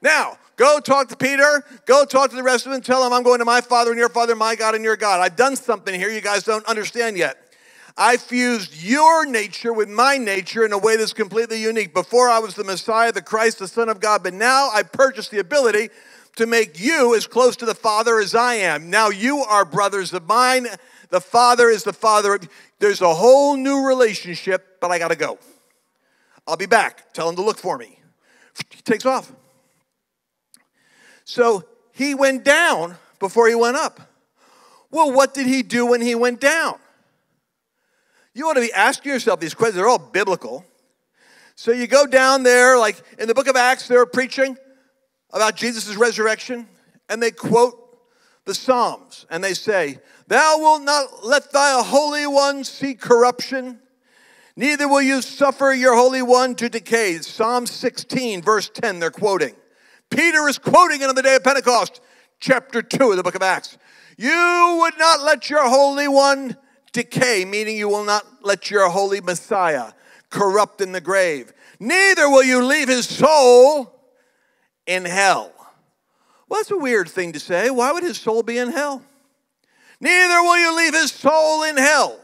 Now, go talk to Peter. Go talk to the rest of them. Tell them I'm going to my Father and your Father, my God and your God. I've done something here you guys don't understand yet. I fused your nature with my nature in a way that's completely unique. Before I was the Messiah, the Christ, the Son of God, but now I purchased the ability to make you as close to the Father as I am. Now you are brothers of mine. The Father is the Father. There's a whole new relationship, but I got to go. I'll be back. Tell him to look for me. He takes off. So he went down before he went up. Well, what did he do when he went down? You ought to be asking yourself these questions. They're all biblical. So you go down there, like in the book of Acts, they're preaching about Jesus' resurrection, and they quote the Psalms, and they say, thou wilt not let thy Holy One see corruption, neither will you suffer your Holy One to decay. Psalm 16, verse 10, they're quoting. Peter is quoting it on the day of Pentecost, chapter 2 of the book of Acts. You would not let your Holy One decay, meaning you will not let your holy Messiah corrupt in the grave. Neither will you leave his soul in hell. Well, that's a weird thing to say. Why would his soul be in hell? Neither will you leave his soul in hell.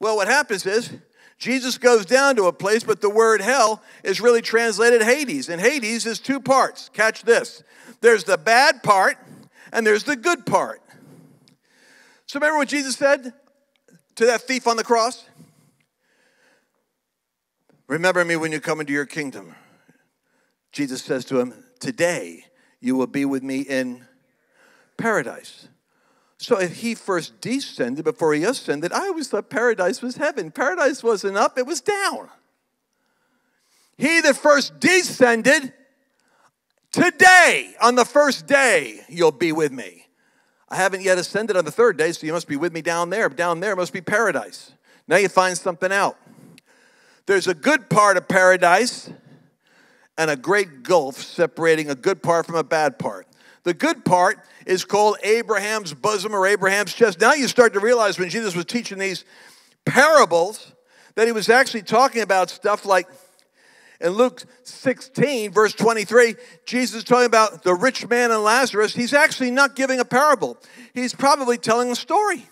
Well, what happens is Jesus goes down to a place, but the word hell is really translated Hades. And Hades is two parts. Catch this. There's the bad part and there's the good part. So remember what Jesus said to that thief on the cross? Remember me when you come into your kingdom. Jesus says to him, today you will be with me in paradise. So if he first descended before he ascended, I always thought paradise was heaven. Paradise wasn't up, it was down. He that first descended, today, on the first day, you'll be with me. I haven't yet ascended on the third day, so you must be with me down there. Down there must be paradise. Now you find something out. There's a good part of paradise and a great gulf separating a good part from a bad part. The good part is called Abraham's bosom or Abraham's chest. Now you start to realize when Jesus was teaching these parables that he was actually talking about stuff like in Luke 16, verse 23, Jesus is talking about the rich man and Lazarus. He's actually not giving a parable. He's probably telling a story.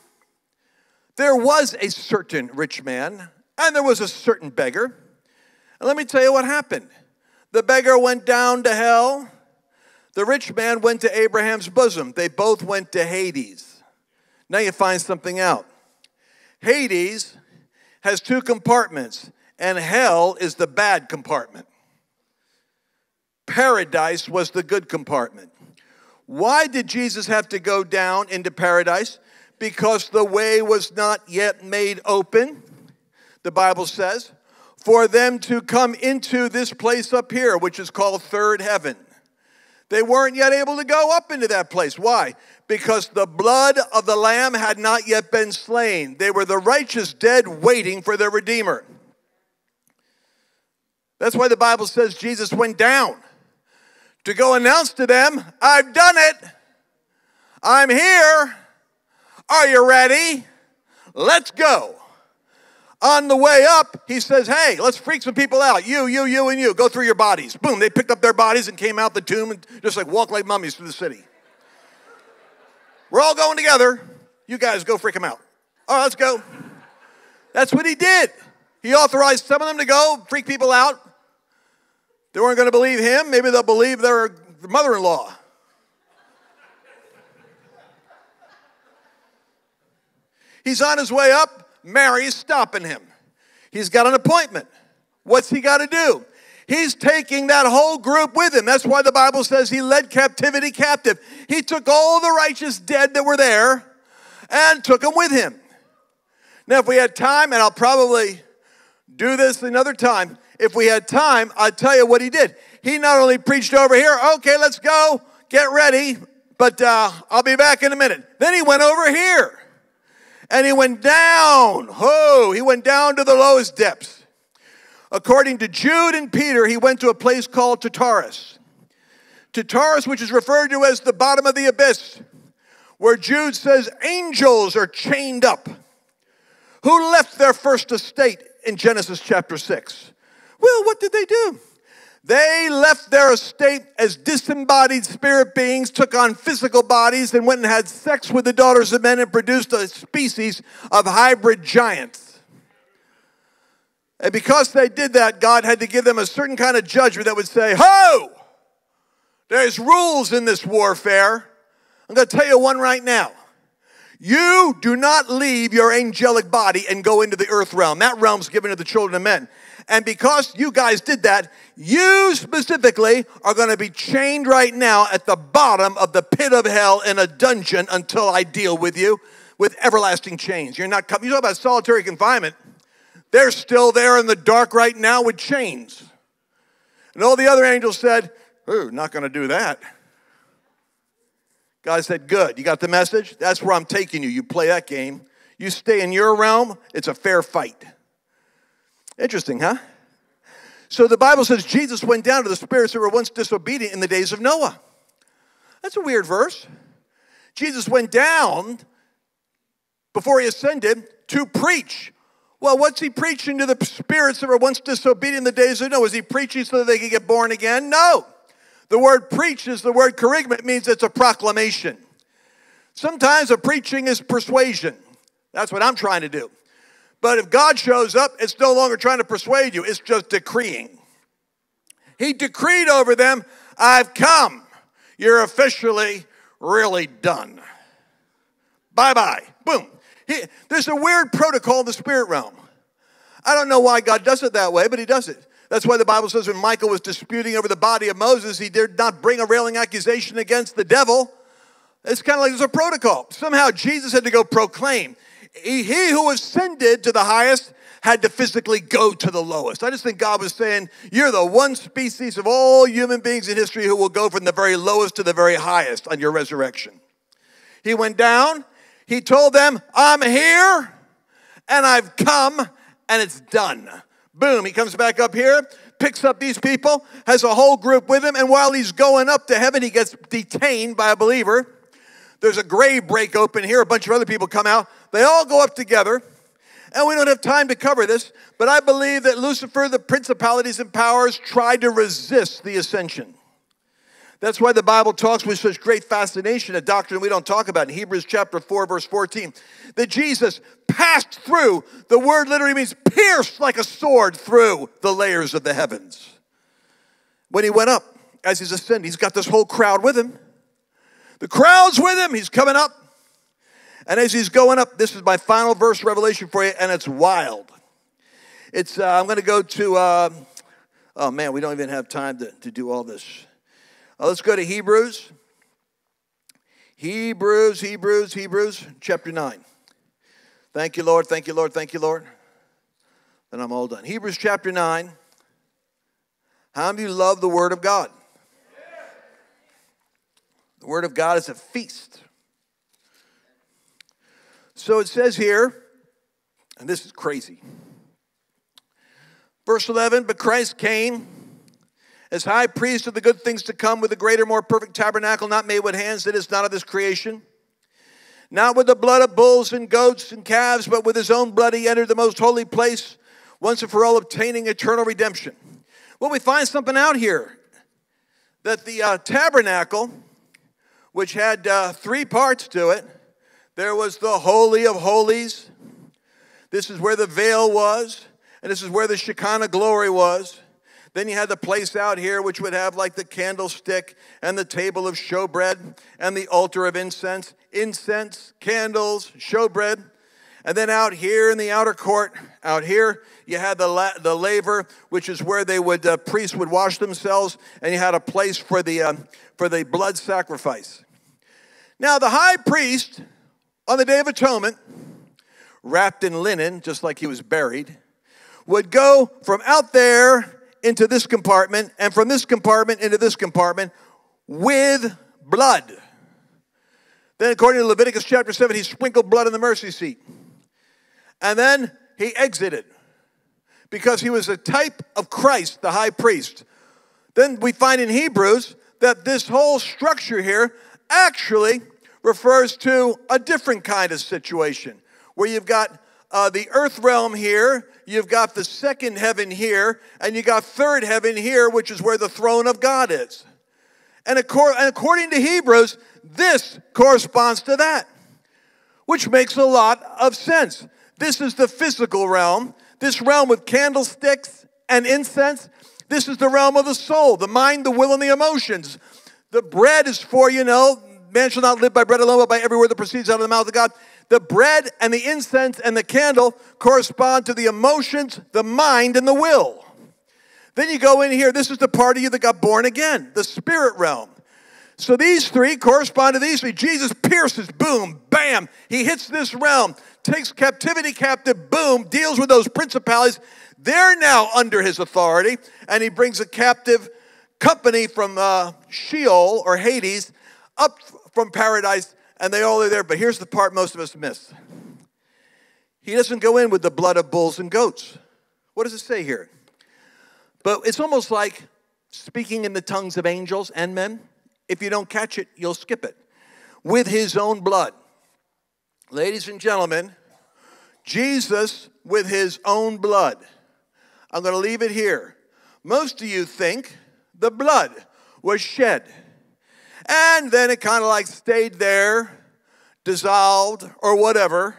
There was a certain rich man, and there was a certain beggar. And let me tell you what happened. The beggar went down to hell. The rich man went to Abraham's bosom. They both went to Hades. Now you find something out. Hades has two compartments. And hell is the bad compartment. Paradise was the good compartment. Why did Jesus have to go down into paradise? Because the way was not yet made open, the Bible says, for them to come into this place up here, which is called third heaven. They weren't yet able to go up into that place. Why? Because the blood of the Lamb had not yet been slain. They were the righteous dead waiting for their Redeemer. That's why the Bible says Jesus went down to go announce to them, I've done it. I'm here. Are you ready? Let's go. On the way up, he says, hey, let's freak some people out. You, and you. Go through your bodies. Boom, they picked up their bodies and came out the tomb and just like walked like mummies through the city. We're all going together. You guys go freak them out. All right, let's go. That's what he did. He authorized some of them to go freak people out. They weren't going to believe him. Maybe they'll believe their mother-in-law. He's on his way up. Mary's stopping him. He's got an appointment. What's he got to do? He's taking that whole group with him. That's why the Bible says he led captivity captive. He took all the righteous dead that were there and took them with him. Now, if we had time, and I'll probably do this another time, if we had time, I'd tell you what he did. He not only preached over here, okay, let's go, get ready, but I'll be back in a minute. Then he went over here, and he went down. Oh, he went down to the lowest depths. According to Jude and Peter, he went to a place called Tartarus. Tartarus, which is referred to as the bottom of the abyss, where Jude says angels are chained up, who left their first estate in Genesis chapter 6. Well, what did they do? They left their estate as disembodied spirit beings, took on physical bodies, and went and had sex with the daughters of men and produced a species of hybrid giants. And because they did that, God had to give them a certain kind of judgment that would say, ho, there's rules in this warfare. I'm going to tell you one right now. You do not leave your angelic body and go into the earth realm. That realm's given to the children of men. And because you guys did that, you specifically are going to be chained right now at the bottom of the pit of hell in a dungeon until I deal with you with everlasting chains. You're not coming. You talk about solitary confinement. They're still there in the dark right now with chains. And all the other angels said, ooh, not going to do that. God said, good, you got the message? That's where I'm taking you. You play that game. You stay in your realm, it's a fair fight. Interesting, huh? So the Bible says Jesus went down to the spirits that were once disobedient in the days of Noah. That's a weird verse. Jesus went down before he ascended to preach. Well, what's he preaching to the spirits that were once disobedient in the days of Noah? Is he preaching so that they could get born again? No. The word preach is the word kerygma. It means it's a proclamation. Sometimes a preaching is persuasion. That's what I'm trying to do. But if God shows up, it's no longer trying to persuade you. It's just decreeing. He decreed over them, I've come. You're officially really done. Bye-bye. Boom. There's a weird protocol in the spirit realm. I don't know why God does it that way, but he does it. That's why the Bible says when Michael was disputing over the body of Moses, he did not bring a railing accusation against the devil. It's kind of like there's a protocol. Somehow Jesus had to go proclaim. He who ascended to the highest had to physically go to the lowest. I just think God was saying, you're the one species of all human beings in history who will go from the very lowest to the very highest on your resurrection. He went down. He told them, I'm here and I've come and it's done. Boom, he comes back up here, picks up these people, has a whole group with him, and while he's going up to heaven, he gets detained by a believer. There's a grave break open here. A bunch of other people come out. They all go up together, and we don't have time to cover this, but I believe that Lucifer, the principalities and powers, tried to resist the ascension. That's why the Bible talks with such great fascination, a doctrine we don't talk about in Hebrews chapter 4, verse 14, that Jesus passed through. The word literally means pierced like a sword through the layers of the heavens. When he went up, as he's ascending, he's got this whole crowd with him. The crowd's with him. He's coming up. And as he's going up, this is my final verse, Revelation for you, and it's wild. It's, I'm going to go to, oh man, we don't even have time to do all this. Let's go to Hebrews. Hebrews, chapter 9. Thank you, Lord. Thank you, Lord. Thank you, Lord. Then I'm all done. Hebrews chapter 9. How many of you love the Word of God? The Word of God is a feast. So it says here, and this is crazy. Verse 11, but Christ came as high priest of the good things to come with a greater, more perfect tabernacle, not made with hands, that is not of this creation. Not with the blood of bulls and goats and calves, but with his own blood he entered the most holy place, once and for all obtaining eternal redemption. Well, we find something out here. That the tabernacle, which had three parts to it, there was the Holy of Holies. This is where the veil was. And this is where the Shekinah glory was. Then you had the place out here, which would have like the candlestick and the table of showbread and the altar of incense. Incense, candles, showbread. And then out here in the outer court, out here, you had the laver, which is where they would priests would wash themselves, and you had a place for the blood sacrifice. Now the high priest on the Day of Atonement, wrapped in linen, just like he was buried, would go from out there into this compartment, and from this compartment into this compartment with blood. Then according to Leviticus chapter 7, he sprinkled blood in the mercy seat. And then he exited because he was a type of Christ, the high priest. Then we find in Hebrews that this whole structure here actually refers to a different kind of situation where you've got the earth realm here, you've got the second heaven here, and you got third heaven here, which is where the throne of God is. And according to Hebrews, this corresponds to that, which makes a lot of sense. This is the physical realm, this realm with candlesticks and incense. This is the realm of the soul, the mind, the will, and the emotions. The bread is for, you know, man shall not live by bread alone, but by every word that proceeds out of the mouth of God. The bread and the incense and the candle correspond to the emotions, the mind, and the will. Then you go in here. This is the part of you that got born again, the spirit realm. So these three correspond to these three. Jesus pierces, boom, bam. He hits this realm, takes captivity captive, boom, deals with those principalities. They're now under his authority, and he brings a captive company from Sheol or Hades up from paradise, and they all are there. But here's the part most of us miss. He doesn't go in with the blood of bulls and goats. What does it say here? But it's almost like speaking in the tongues of angels and men. If you don't catch it, you'll skip it. With his own blood. Ladies and gentlemen, Jesus with his own blood. I'm going to leave it here. Most of you think the blood was shed. And then it kind of like stayed there, dissolved or whatever.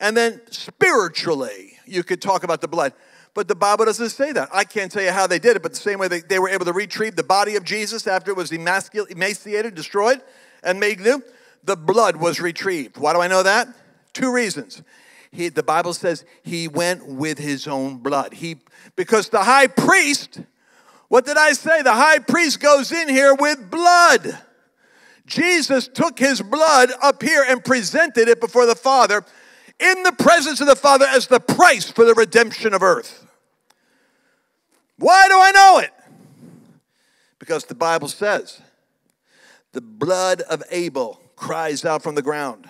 And then spiritually, you could talk about the blood. But the Bible doesn't say that. I can't tell you how they did it, but the same way they were able to retrieve the body of Jesus after it was emaciated, destroyed, and made new, the blood was retrieved. Why do I know that? Two reasons. The Bible says he went with his own blood. Because the high priest, what did I say? The high priest goes in here with blood. Jesus took his blood up here and presented it before the Father in the presence of the Father as the price for the redemption of earth. Why do I know it? Because the Bible says, the blood of Abel cries out from the ground.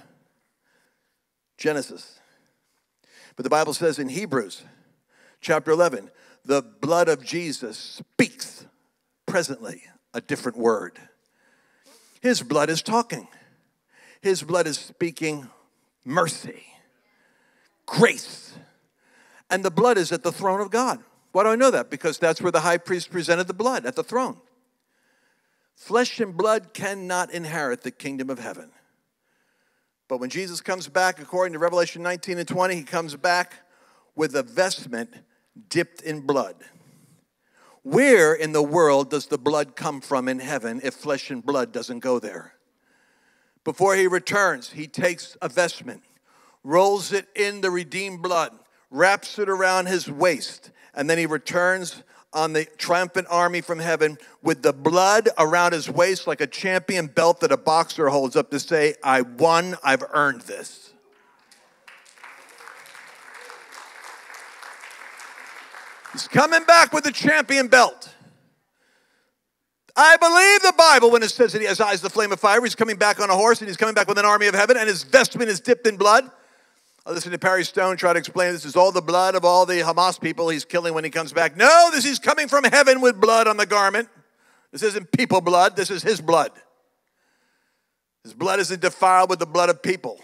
Genesis. But the Bible says in Hebrews chapter 11, the blood of Jesus speaks presently a different word. His blood is talking. His blood is speaking mercy, grace. And the blood is at the throne of God. Why do I know that? Because that's where the high priest presented the blood, at the throne. Flesh and blood cannot inherit the kingdom of heaven. But when Jesus comes back, according to Revelation 19 and 20, he comes back with a vestment dipped in blood. Where in the world does the blood come from in heaven if flesh and blood doesn't go there? Before he returns, he takes a vestment, rolls it in the redeemed blood, wraps it around his waist, and then he returns on the triumphant army from heaven with the blood around his waist like a champion belt that a boxer holds up to say, I won, I've earned this. He's coming back with the champion belt. I believe the Bible when it says that he has eyes the flame of fire. He's coming back on a horse, and he's coming back with an army of heaven, and his vestment is dipped in blood. I listened to Perry Stone try to explain this is all the blood of all the Hamas people he's killing when he comes back. No, this is coming from heaven with blood on the garment. This isn't people blood. This is his blood. His blood isn't defiled with the blood of people.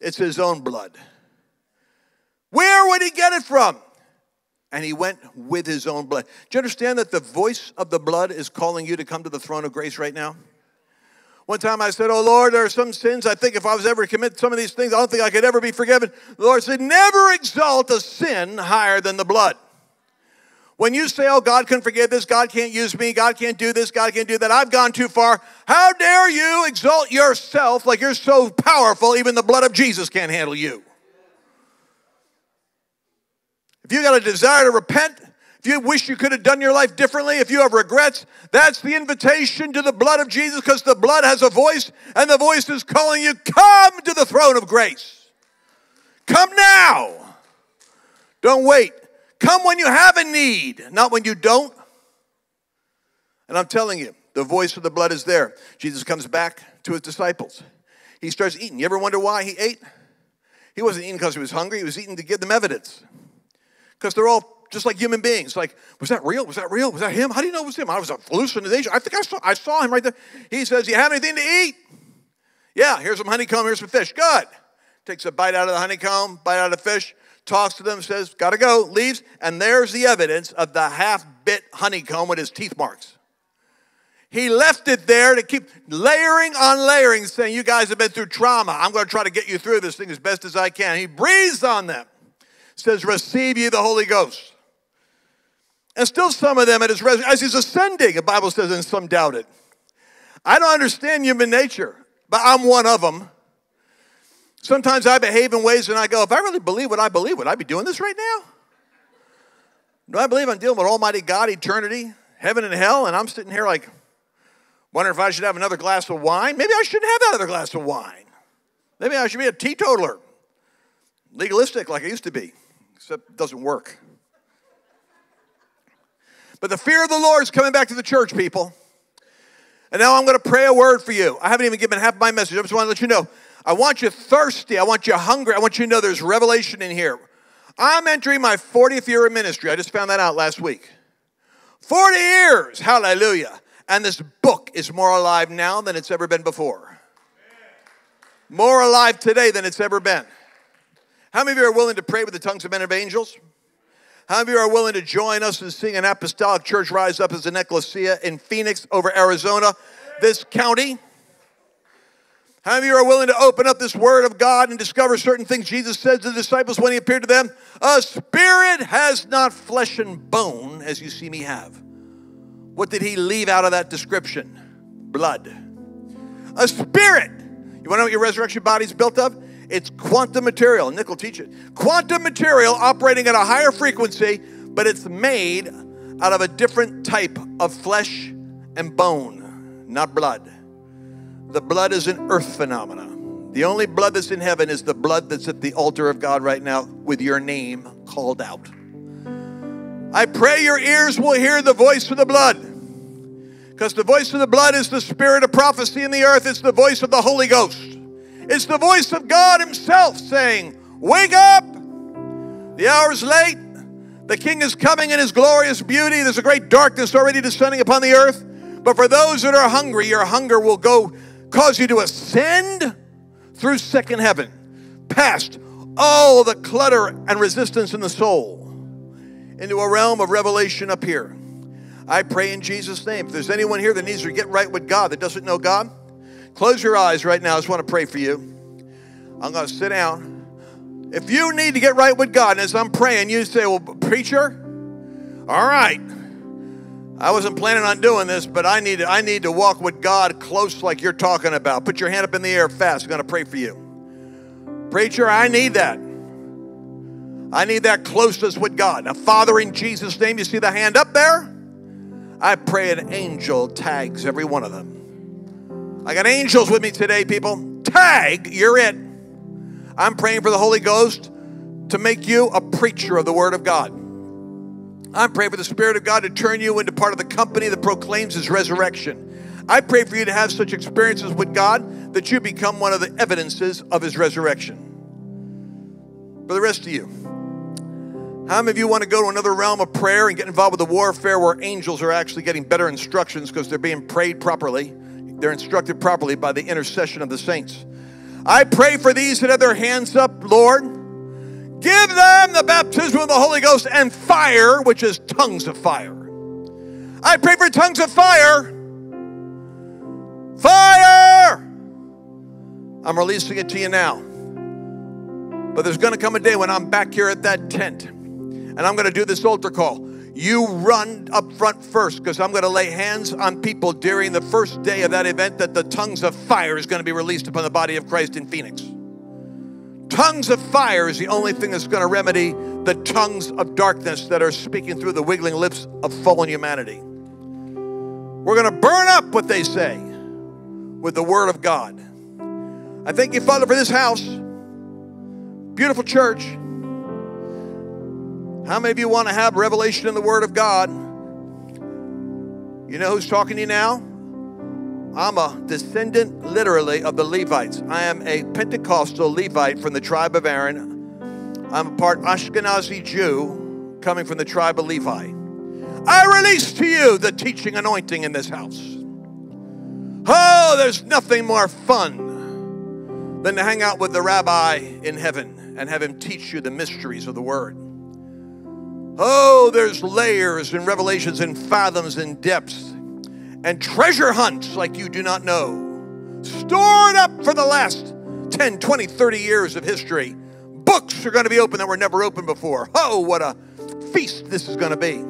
It's his own blood. Where would he get it from? And he went with his own blood. Do you understand that the voice of the blood is calling you to come to the throne of grace right now? One time I said, oh, Lord, there are some sins. I think if I was ever to commit some of these things, I don't think I could ever be forgiven. The Lord said, never exalt a sin higher than the blood. When you say, oh, God can forgive this, God can't use me, God can't do this, God can't do that, I've gone too far. How dare you exalt yourself like you're so powerful, even the blood of Jesus can't handle you. If you got a desire to repent, if you wish you could have done your life differently, if you have regrets, that's the invitation to the blood of Jesus, because the blood has a voice, and the voice is calling you, come to the throne of grace. Come now. Don't wait. Come when you have a need, not when you don't. And I'm telling you, the voice of the blood is there. Jesus comes back to his disciples. He starts eating. You ever wonder why he ate? He wasn't eating because he was hungry. He was eating to give them evidence, because they're all just like human beings. Like, was that real? Was that real? Was that him? How do you know it was him? I was a hallucination. I think I saw him right there. He says, you have anything to eat? Yeah, here's some honeycomb, here's some fish. Good. Takes a bite out of the honeycomb, bite out of the fish, talks to them, says, gotta go, leaves, and there's the evidence of the half-bit honeycomb with his teeth marks. He left it there to keep layering on layering, saying, you guys have been through trauma. I'm going to try to get you through this thing as best as I can. He breathes on them, says, receive ye the Holy Ghost. And still some of them at his resurrection, as he's ascending, the Bible says, and some doubted. I don't understand human nature, but I'm one of them. Sometimes I behave in ways and I go, if I really believe what I believe, would I be doing this right now? Do I believe I'm dealing with Almighty God, eternity, heaven and hell, and I'm sitting here like, wondering if I should have another glass of wine? Maybe I shouldn't have that other glass of wine. Maybe I should be a teetotaler, legalistic like I used to be, except it doesn't work. But the fear of the Lord is coming back to the church, people. And now I'm going to pray a word for you. I haven't even given half my message. I just want to let you know. I want you thirsty. I want you hungry. I want you to know there's revelation in here. I'm entering my 40th year of ministry. I just found that out last week. 40 years. Hallelujah. And this book is more alive now than it's ever been before. More alive today than it's ever been. How many of you are willing to pray with the tongues of men and of angels? How many of you are willing to join us and sing an apostolic church rise up as an ecclesia in Phoenix over Arizona, this county? How many of you are willing to open up this word of God and discover certain things Jesus said to the disciples when he appeared to them? A spirit has not flesh and bone as you see me have. What did he leave out of that description? Blood. A spirit. You want to know what your resurrection body is built of? It's quantum material. Nick will teach it. Quantum material operating at a higher frequency, but it's made out of a different type of flesh and bone, not blood. The blood is an earth phenomenon. The only blood that's in heaven is the blood that's at the altar of God right now with your name called out. I pray your ears will hear the voice of the blood, because the voice of the blood is the spirit of prophecy in the earth. It's the voice of the Holy Ghost. It's the voice of God himself saying, wake up, the hour is late, the king is coming in his glorious beauty. There's a great darkness already descending upon the earth. But for those that are hungry, your hunger will go cause you to ascend through second heaven, past all the clutter and resistance in the soul, into a realm of revelation up here. I pray in Jesus' name. If there's anyone here that needs to get right with God that doesn't know God, close your eyes right now. I just want to pray for you. I'm going to sit down. If you need to get right with God, and as I'm praying, you say, well, preacher, all right. I wasn't planning on doing this, but I need to walk with God close like you're talking about. Put your hand up in the air fast. I'm going to pray for you. Preacher, I need that. I need that closeness with God. Now, Father, in Jesus' name, you see the hand up there? I pray an angel tags every one of them. I got angels with me today, people. Tag, you're it. I'm praying for the Holy Ghost to make you a preacher of the Word of God. I'm praying for the Spirit of God to turn you into part of the company that proclaims His resurrection. I pray for you to have such experiences with God that you become one of the evidences of His resurrection. For the rest of you, how many of you want to go to another realm of prayer and get involved with the warfare where angels are actually getting better instructions because they're being prayed properly? They're instructed properly by the intercession of the saints. I pray for these that have their hands up, Lord. Give them the baptism of the Holy Ghost and fire, which is tongues of fire. I pray for tongues of fire. Fire! I'm releasing it to you now. But there's going to come a day when I'm back here at that tent, and I'm going to do this altar call. You run up front first, because I'm going to lay hands on people during the first day of that event, that the tongues of fire is going to be released upon the body of Christ in Phoenix. Tongues of fire is the only thing that's going to remedy the tongues of darkness that are speaking through the wiggling lips of fallen humanity. We're going to burn up what they say with the word of God. I thank you, Father, for this house. Beautiful church. How many of you want to have revelation in the word of God? You know who's talking to you now? I'm a descendant, literally, of the Levites. I am a Pentecostal Levite from the tribe of Aaron. I'm a part Ashkenazi Jew coming from the tribe of Levi. I release to you the teaching anointing in this house. Oh, there's nothing more fun than to hang out with the rabbi in heaven and have him teach you the mysteries of the word. Oh, there's layers and revelations and fathoms and depths and treasure hunts like you do not know. Stored up for the last 10, 20, 30 years of history. Books are going to be open that were never opened before. Oh, what a feast this is going to be.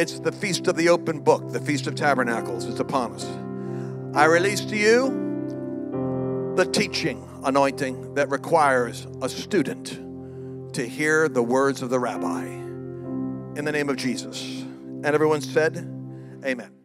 It's the feast of the open book, the Feast of Tabernacles. It's upon us. I release to you the teaching anointing that requires a student to hear the words of the rabbi. In the name of Jesus. And everyone said, amen.